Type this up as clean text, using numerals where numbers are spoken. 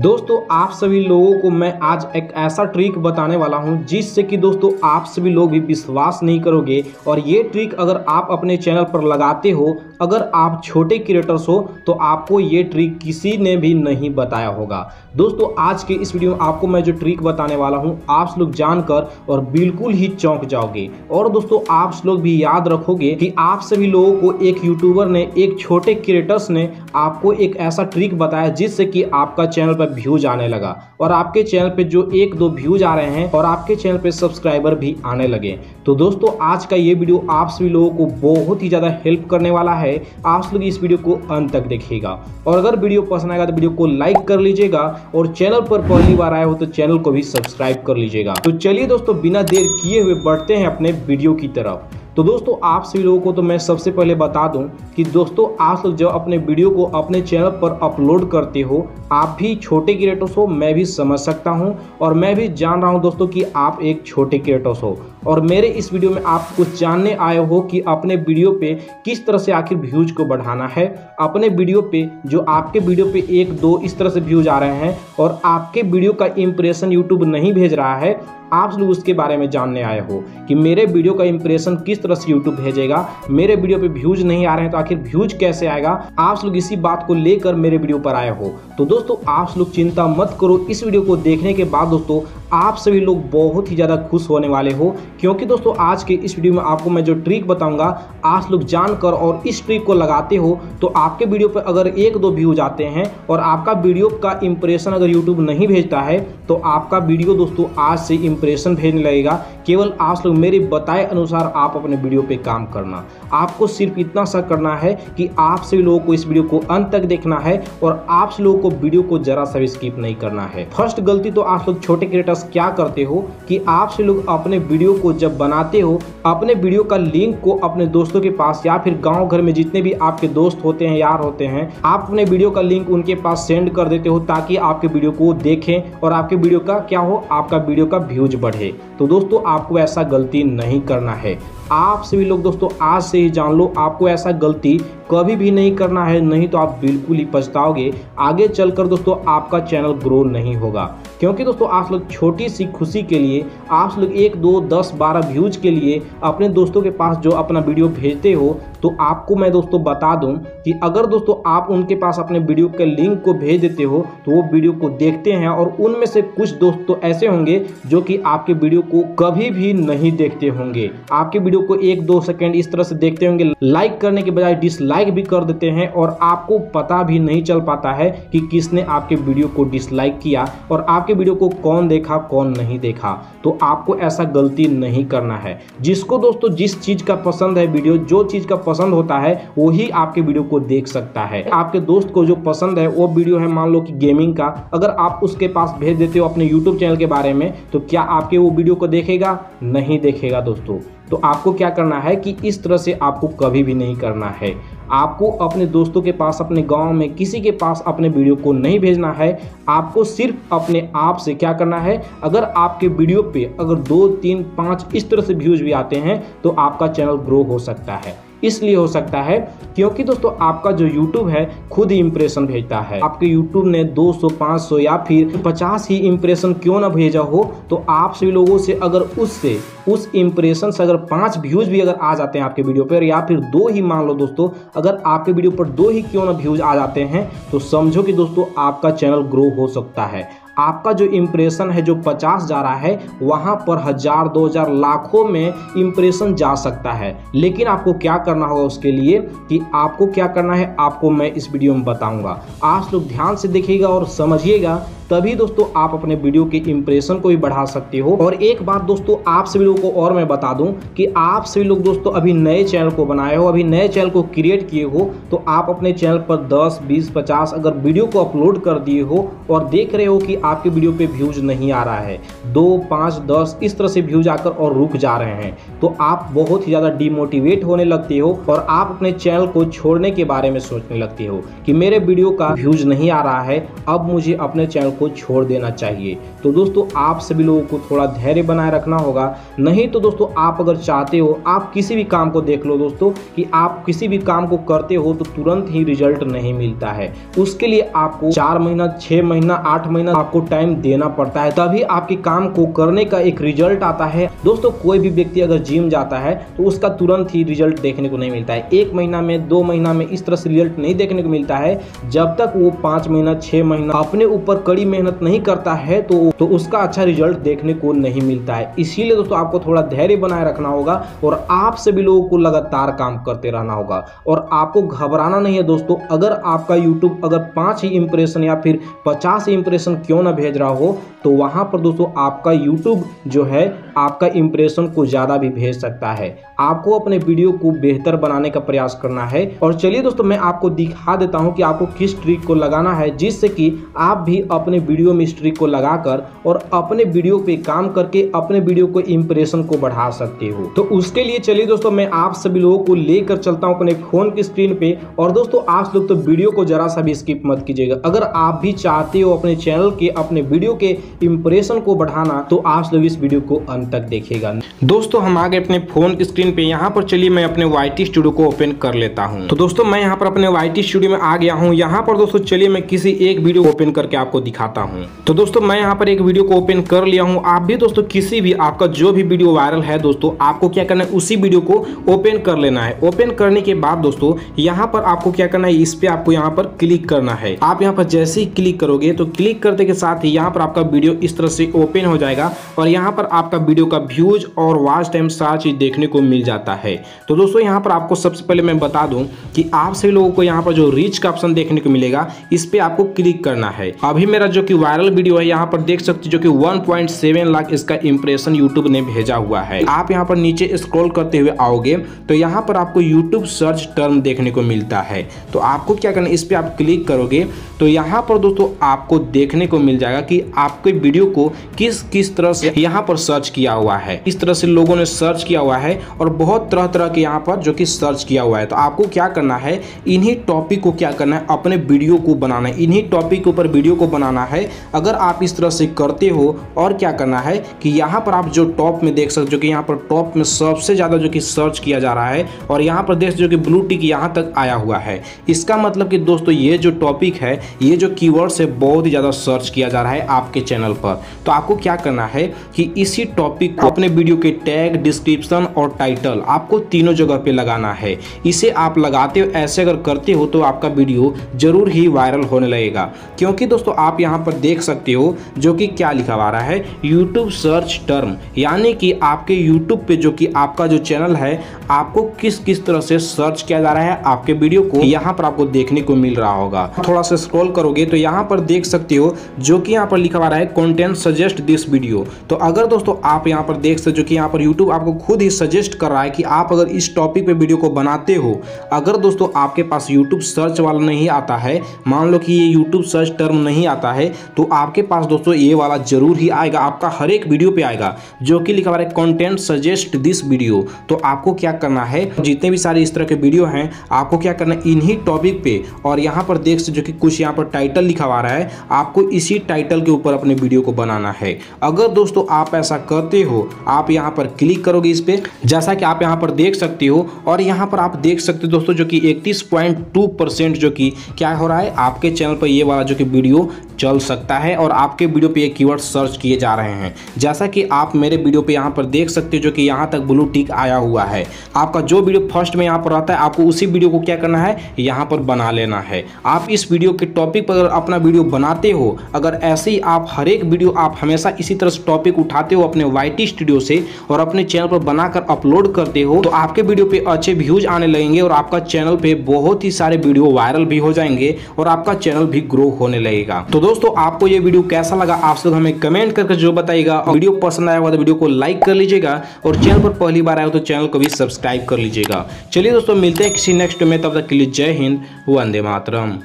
दोस्तों आप सभी लोगों को मैं आज एक ऐसा ट्रिक बताने वाला हूं जिससे कि दोस्तों आप सभी लोग भी विश्वास नहीं करोगे। और ये ट्रिक अगर आप अपने चैनल पर लगाते हो, अगर आप छोटे क्रिएटर्स हो तो आपको ये ट्रिक किसी ने भी नहीं बताया होगा। दोस्तों आज के इस वीडियो में आपको मैं जो ट्रिक बताने वाला हूँ आप लोग जानकर और बिल्कुल ही चौंक जाओगे। और दोस्तों आप लोग भी याद रखोगे कि आप सभी लोगों को एक यूट्यूबर ने, एक छोटे क्रिएटर्स ने आपको एक ऐसा ट्रिक बताया जिससे कि आपका चैनल व्यूज आने लगा और आपके चैनल पे जो एक दो व्यूज आ रहे हैं और आपके चैनल पे सब्सक्राइबर भी आने लगे। तो दोस्तों आज का ये वीडियो आप सभी लोगों को बहुत ही ज़्यादा हेल्प करने वाला है। आप लोग इस वीडियो को अंत तक देखिएगा और अगर वीडियो पसंद आएगा तो वीडियो को लाइक कर लीजिएगा और चैनल पर पहली बार आए हो तो चैनल को भी सब्सक्राइब कर लीजिएगा। तो चलिए दोस्तों बिना देर किए हुए बढ़ते हैं अपने वीडियो की तरफ। तो दोस्तों आप सभी लोगों को तो मैं सबसे पहले बता दूं कि दोस्तों आप लोग जब अपने वीडियो को अपने चैनल पर अपलोड करते हो, आप भी छोटे क्रिएटर्स हो, मैं भी समझ सकता हूं और मैं भी जान रहा हूं दोस्तों कि आप एक छोटे क्रिएटर्स हो। और मेरे इस वीडियो में आप कुछ जानने आए हो कि अपने वीडियो पे किस तरह से आखिर व्यूज को बढ़ाना है, अपने वीडियो पे जो आपके वीडियो पे एक दो इस तरह से व्यूज आ रहे हैं और आपके वीडियो का इम्प्रेशन यूट्यूब नहीं भेज रहा है। आप लोग उसके बारे में जानने आए हो कि मेरे वीडियो का इम्प्रेशन किस तरह से यूट्यूब भेजेगा, मेरे वीडियो पे व्यूज नहीं आ रहे हैं तो आखिर व्यूज कैसे आएगा। आप लोग इसी बात को लेकर मेरे वीडियो पर आए हो। तो दोस्तों आप लोग चिंता मत करो, इस वीडियो को देखने के बाद दोस्तों आप सभी लोग बहुत ही ज़्यादा खुश होने वाले हो, क्योंकि दोस्तों आज के इस वीडियो में आपको मैं जो ट्रिक बताऊंगा आप लोग जानकर और इस ट्रिक को लगाते हो तो आपके वीडियो पर अगर एक दो व्यूज आते हैं और आपका वीडियो का इम्प्रेशन अगर यूट्यूब नहीं भेजता है तो आपका वीडियो दोस्तों आज से इम्प्रेशन भेजने लगेगा। केवल आप लोग मेरे बताए अनुसार आप अपने वीडियो पे काम करना। आपको सिर्फ इतना सा करना है कि आप सभी लोगों को इस वीडियो को अंत तक देखना है और आप सभी लोगों को वीडियो को जरा सा भी स्किप नहीं करना है। फर्स्ट गलती तो आप लोग छोटे क्रिएटर्स क्या करते हो कि आप सभी लोग अपने वीडियो को जब बनाते हो, अपने वीडियो का लिंक को अपने दोस्तों के पास या फिर गाँव घर में जितने भी आपके दोस्त होते हैं, यार होते हैं, आप अपने वीडियो का लिंक उनके पास सेंड कर देते हो ताकि आपके वीडियो को देखें और आपके वीडियो का क्या हो, आपका वीडियो का व्यूज बढ़े। तो दोस्तों आपको ऐसा गलती नहीं करना है। आप सभी लोग दोस्तों आज से ही जान लो, आपको ऐसा गलती कभी भी नहीं करना है, नहीं तो आप बिल्कुल ही पछताओगे। आगे चलकर दोस्तों आपका चैनल ग्रो नहीं होगा, क्योंकि दोस्तों आप लोग छोटी सी खुशी के लिए, आप लोग एक दो दस बारह व्यूज के लिए अपने दोस्तों के पास जो अपना वीडियो भेजते हो, तो आपको मैं दोस्तों बता दूं कि अगर दोस्तों आप उनके पास अपने वीडियो के लिंक को भेज देते हो तो वो वीडियो को देखते हैं और उनमें से कुछ दोस्तों ऐसे होंगे जो कि आपके वीडियो को कभी भी नहीं देखते होंगे, आपके वीडियो को एक दो सेकेंड इस तरह से देखते होंगे, लाइक करने के बजाय डिसलाइक भी कर देते हैं और आपको पता भी नहीं चल पाता है कि किसने आपके वीडियो को डिसलाइक किया और आपके वीडियो को कौन देखा कौन नहीं देखा। तो आपको ऐसा गलती नहीं करना है। जिसको दोस्तों जिस चीज का पसंद है वीडियो, जो चीज का पसंद होता है वही आपके वीडियो को देख सकता है। आपके दोस्त को जो पसंद है वो वीडियो है मान लो कि गेमिंग का, अगर आप उसके पास भेज देते हो अपने यूट्यूब चैनल के बारे में तो क्या आपके वो वीडियो को देखेगा? नहीं देखेगा दोस्तों। तो आपको क्या करना है कि इस तरह से आपको कभी भी नहीं करना है। आपको अपने दोस्तों के पास, अपने गांव में किसी के पास अपने वीडियो को नहीं भेजना है। आपको सिर्फ अपने आप से क्या करना है, अगर आपके वीडियो पे अगर 2 3 5 इस तरह से व्यूज भी आते हैं तो आपका चैनल ग्रो हो सकता है। इसलिए हो सकता है क्योंकि दोस्तों आपका जो YouTube है खुद ही इम्प्रेशन भेजता है। आपके YouTube ने 200 500 या फिर 50 ही इम्प्रेशन क्यों ना भेजा हो, तो आप सभी लोगों से अगर उससे उस इम्प्रेशन से अगर 5 व्यूज भी अगर आ जाते हैं आपके वीडियो पर, या फिर 2 ही मान लो दोस्तों, अगर आपके वीडियो पर 2 ही क्यों ना व्यूज आ जाते हैं तो समझो कि दोस्तों आपका चैनल ग्रो हो सकता है। आपका जो इम्प्रेशन है जो 50 जा रहा है वहाँ पर 1000 2000 लाखों में इम्प्रेशन जा सकता है। लेकिन आपको क्या करना होगा उसके लिए कि आपको क्या करना है आपको मैं इस वीडियो में बताऊंगा। आप लोग ध्यान से देखिएगा और समझिएगा, तभी दोस्तों आप अपने वीडियो के इम्प्रेशन को भी बढ़ा सकते हो। और एक बात दोस्तों आप सभी लोगों को और मैं बता दूं कि आप सभी लोग दोस्तों अभी नए चैनल को बनाए हो, अभी नए चैनल को क्रिएट किए हो, तो आप अपने चैनल पर 10 20 50 अगर वीडियो को अपलोड कर दिए हो और देख रहे हो कि आपके वीडियो पे व्यूज नहीं आ रहा है, 2 5 10 इस तरह से व्यूज आकर और रुक जा रहे हैं, तो आप बहुत ही ज़्यादा डिमोटिवेट होने लगते हो और आप अपने चैनल को छोड़ने के बारे में सोचने लगते हो कि मेरे वीडियो का व्यूज नहीं आ रहा है, अब मुझे अपने चैनल को छोड़ देना चाहिए। तो दोस्तों आप सभी लोगों को थोड़ा धैर्य बनाए रखना होगा, नहीं तो दोस्तों आप अगर चाहते हो, आप किसी भी काम को देख लो दोस्तों कि आप किसी भी काम को करते हो तो तुरंत ही रिजल्ट नहीं मिलता है। उसके लिए आपको 4 महीना, 6 महीना, 8 महीना आपको टाइम देना पड़ता है, तभी आपके काम को करने का एक रिजल्ट आता है। दोस्तों कोई भी व्यक्ति अगर जिम जाता है तो उसका तुरंत ही रिजल्ट देखने को नहीं मिलता है, 1 महीना में, 2 महीना में इस तरह से रिजल्ट नहीं देखने को मिलता है। जब तक वो 5 महीना, 6 महीना अपने ऊपर कड़ी मेहनत नहीं करता है तो उसका अच्छा रिजल्ट देखने को नहीं मिलता है। इसीलिए दोस्तों आपको थोड़ा धैर्य बनाए रखना होगा और आप सभी लोगों को लगातार काम करते रहना होगा और आपको घबराना नहीं है। दोस्तों अगर आपका YouTube अगर 5 ही इंप्रेशन या फिर 50 इंप्रेशन क्यों ना भेज रहा हो तो वहां पर दोस्तों आपका YouTube जो है आपका इंप्रेशन को ज़्यादा भी भेज सकता है। आपको अपने वीडियो को बेहतर बनाने का प्रयास करना है। और चलिए दोस्तों मैं आपको दिखा देता हूं कि आपको किस ट्रिक को लगाना है, जिससे कि आप भी अपने वीडियो में इस ट्रिक को लगाकर और अपने वीडियो पे काम करके अपने वीडियो को इंप्रेशन को बढ़ा सकते हो। तो उसके लिए चलिए दोस्तों मैं आप सभी लोगों को लेकर चलता हूँ अपने फ़ोन की स्क्रीन पर। और दोस्तों आप लोग तो वीडियो को ज़रा सा भी स्किप मत कीजिएगा। अगर आप भी चाहते हो अपने चैनल के, अपने वीडियो के इंप्रेशन को बढ़ाना, तो आप लोग इस वीडियो को अंत तक देखिएगा। दोस्तों हम आगे अपने फोन की स्क्रीन पे, यहाँ पर चलिए मैं अपने YT स्टूडियो को ओपन कर लेता हूँ। तो दोस्तों मैं यहाँ पर अपने YT स्टूडियो में आ गया हूँ। यहाँ पर दोस्तों चलिए मैं किसी एक वीडियो को ओपन करके आपको दिखाता हूँ। तो दोस्तों मैं यहाँ पर एक वीडियो को ओपन कर लिया हूँ। आप भी दोस्तों किसी भी आपका जो भी वीडियो वायरल है दोस्तों, आपको क्या करना है, उसी वीडियो को ओपन कर लेना है। ओपन करने के बाद दोस्तों यहाँ पर आपको क्या करना है, इस पे आपको यहाँ पर क्लिक करना है। आप यहाँ पर जैसे ही क्लिक करोगे तो क्लिक करते के साथ ही यहाँ पर आपका वीडियो इस तरह से ओपन हो जाएगा और यहाँ पर आपका वीडियो का व्यूज और वॉच टाइम सारा चीज देखने को मिल जाता है। तो दोस्तों यहाँ पर आपको सबसे पहले मैं बता दूं कि आप सभी लोगों को यहाँ पर जो रीच का ऑप्शन देखने को मिलेगा, इस पे आपको क्लिक करना है। अभी मेरा जो कि वायरल वीडियो है यहाँ पर देख सकते जो कि 1.7 लाख इसका इंप्रेशन यूट्यूब ने भेजा हुआ है। आप यहाँ पर नीचे स्क्रॉल करते हुए आओगे तो यहाँ पर आपको यूट्यूब सर्च टर्म देखने को मिलता है। तो आपको क्या करना है, इस पे आप क्लिक करोगे तो यहाँ पर दोस्तों आपको देखने को मिल जाएगा कि आपके वीडियो को किस किस तरह से यहाँ पर सर्च किया हुआ है। इस तरह से लोगों ने सर्च किया हुआ है और बहुत तरह तरह के यहाँ पर जो कि सर्च किया हुआ है। तो आपको क्या करना है, इन्हीं टॉपिक को क्या करना है, अपने वीडियो को बनाना है, इन्हीं टॉपिक के ऊपर वीडियो को बनाना है। अगर आप इस तरह से करते हो और क्या करना है कि यहाँ पर आप जो टॉप में देख सकते हो कि यहाँ पर टॉप में सबसे ज़्यादा जो कि सर्च किया जा रहा है और यहाँ पर देख सकते हो कि ब्लू टिक यहाँ तक आया हुआ है। इसका मतलब कि दोस्तों ये जो टॉपिक है, ये जो कीवर्ड से बहुत ही ज़्यादा सर्च किया जा रहा है आपके चैनल पर। तो आपको क्या करना है कि इसी टॉपिक को अपने वीडियो के टैग, डिस्क्रिप्शन और टाइटल आपको तीनों जगह पे लगाना है। इसे आप लगाते हो, ऐसे अगर करते हो तो आपका वीडियो जरूर ही वायरल होने लगेगा। क्योंकि दोस्तों आप यहाँ पर देख सकते हो जो कि क्या लिखा हुआ रहा है, यूट्यूब सर्च टर्म, यानी कि आपके यूट्यूब पे जो कि आपका जो चैनल है आपको किस किस तरह से सर्च किया जा रहा है, आपके वीडियो को यहाँ पर आपको देखने को मिल रहा होगा। थोड़ा सा स्क्रॉल करोगे तो यहाँ पर देख सकते हो जो कि यहाँ पर लिखा हुआ रहा है, कंटेंट सजेस्ट दिस वीडियो। तो अगर दोस्तों आप यहाँ पर देख सकते जो कि यहाँ पर YouTube आपको खुद ही सजेस्ट कर रहा है कि आप अगर इस टॉपिक पे वीडियो को बनाते हो, अगर दोस्तों आपके पास YouTube सर्च वाला नहीं आता है, मान लो कि ये YouTube सर्च टर्म नहीं आता है, तो आपके पास दोस्तों ये वाला जरूर ही आएगा, आपका हर एक वीडियो पे आएगा जो कि लिखा हुआ है कंटेंट सजेस्ट दिस वीडियो। तो आपको क्या करना है, जितने भी सारे इस तरह के वीडियो हैं आपको क्या करना है, इन्हीं टॉपिक पे और यहाँ पर देख सकते जो कि कुछ यहाँ पर टाइटल लिखा हुआ रहा है, आपको इसी टाइटल के ऊपर अपने वीडियो को बनाना है। अगर दोस्तों आप ऐसा करते हो, आप यहाँ पर क्लिक करोगे इस पे, जैसा कि आप यहाँ पर देख सकते हो और यहाँ पर आप देख सकते हो दोस्तों जो कि 31.2% जो कि क्या हो रहा है, आपके चैनल पर ये वाला जो कि वीडियो चल सकता है और आपके वीडियो पे ये कीवर्ड सर्च किए जा रहे हैं। जैसा कि आप मेरे वीडियो पे यहाँ पर देख सकते हो जो कि यहाँ तक ब्लू टिक आया हुआ है। आपका जो वीडियो फर्स्ट में यहाँ पर आता है आपको उसी वीडियो को क्या करना है, यहाँ पर बना लेना है। आप इस वीडियो के टॉपिक पर अगर अपना वीडियो बनाते हो, अगर ऐसे ही आप हर एक वीडियो आप हमेशा इसी तरह से टॉपिक उठाते हो अपने YT स्टूडियो से और अपने चैनल पर बनाकर अपलोड करते हो, तो आपके वीडियो पे अच्छे व्यूज आने लगेंगे और आपका चैनल पे बहुत ही सारे वीडियो वायरल भी हो जाएंगे और आपका चैनल भी ग्रो होने लगेगा। तो दोस्तों आपको ये वीडियो कैसा लगा आप लोग हमें कमेंट करके जो बताइएगा। वीडियो पसंद आया होगा तो वीडियो को लाइक कर लीजिएगा और चैनल पर पहली बार आए हो तो चैनल को भी सब्सक्राइब कर लीजिएगा। चलिए दोस्तों मिलते हैं किसी नेक्स्ट में, तब तक के लिए जय हिंद, वंदे मातरम।